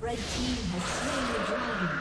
Red team has slain the dragon.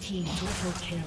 Team double kill.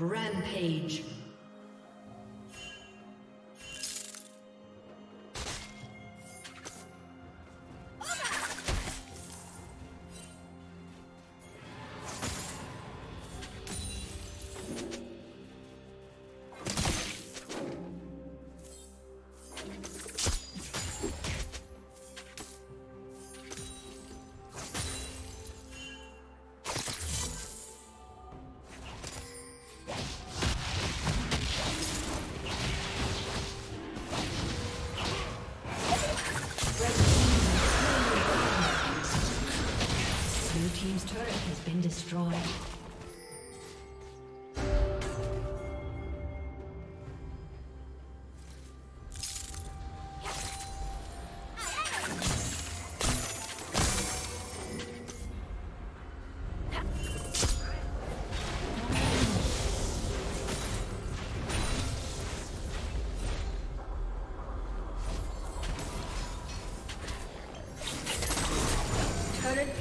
Rampage. turret has been destroyed.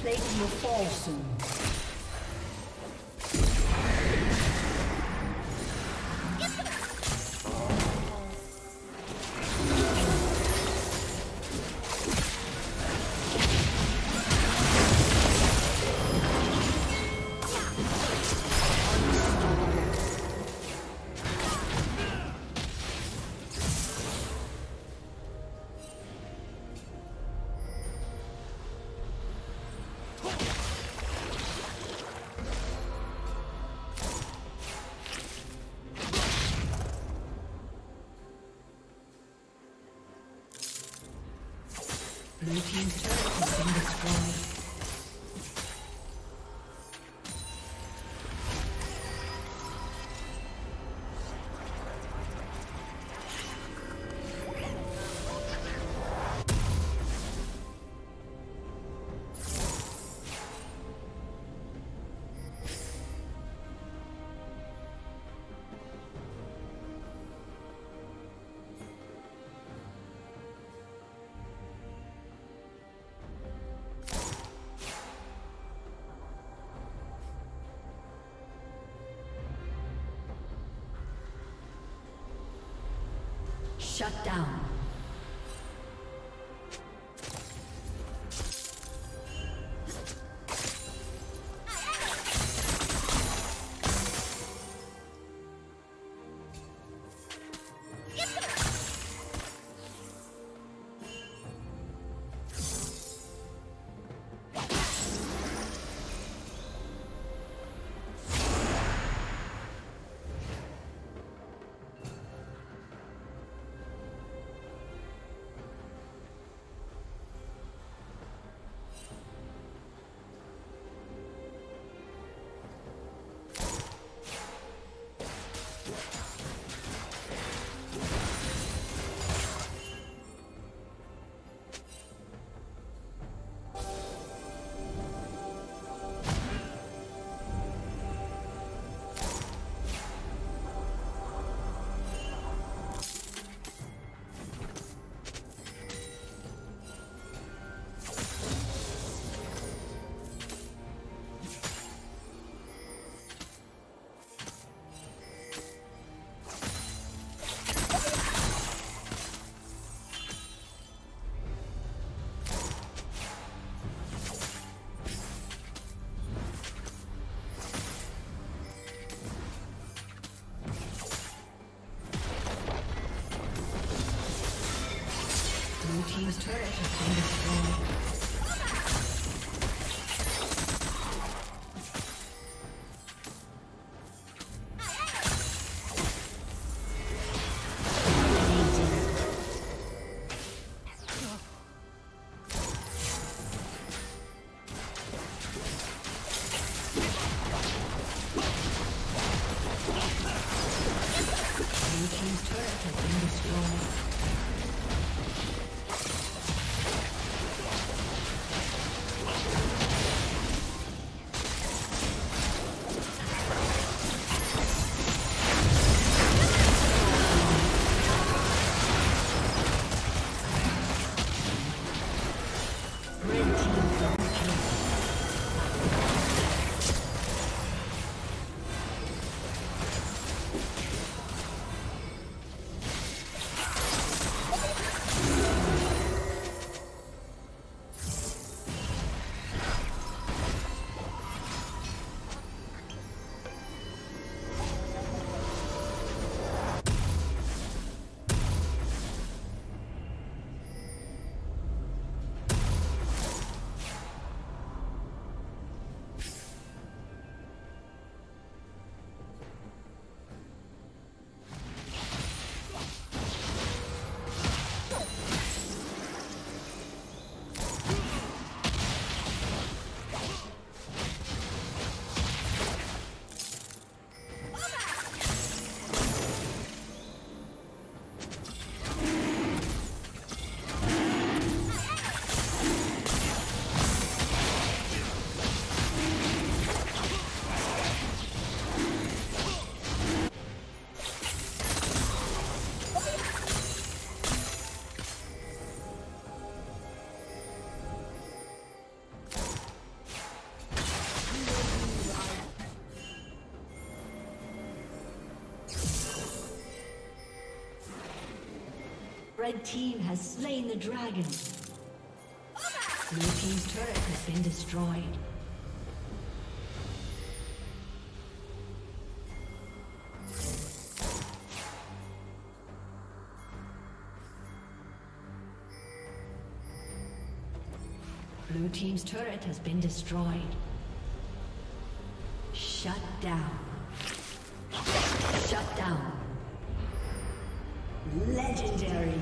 Plates will fall soon. Blue team's turret has been destroyed. Shut down. Team's turret has been destroyed. Team's turret has been destroyed. Red team has slain the dragon. Blue team's turret has been destroyed. Blue team's turret has been destroyed. Shut down. Shut down. Legendary.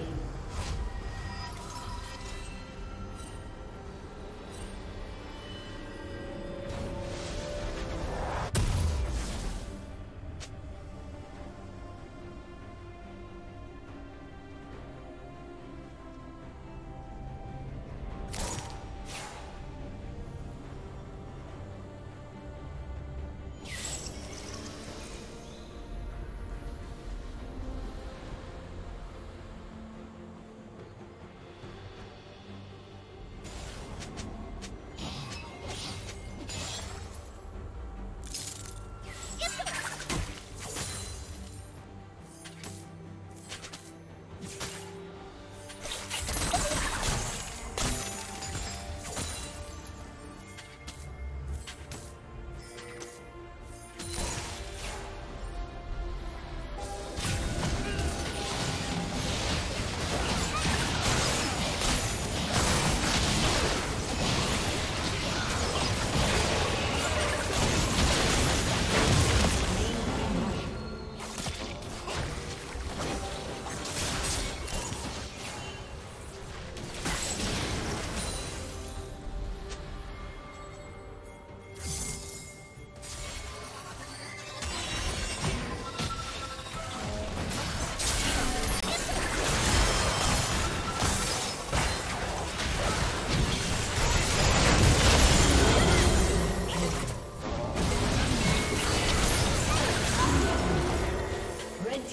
Red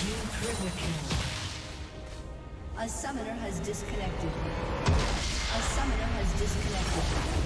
team triple kill. A summoner has disconnected. A summoner has disconnected.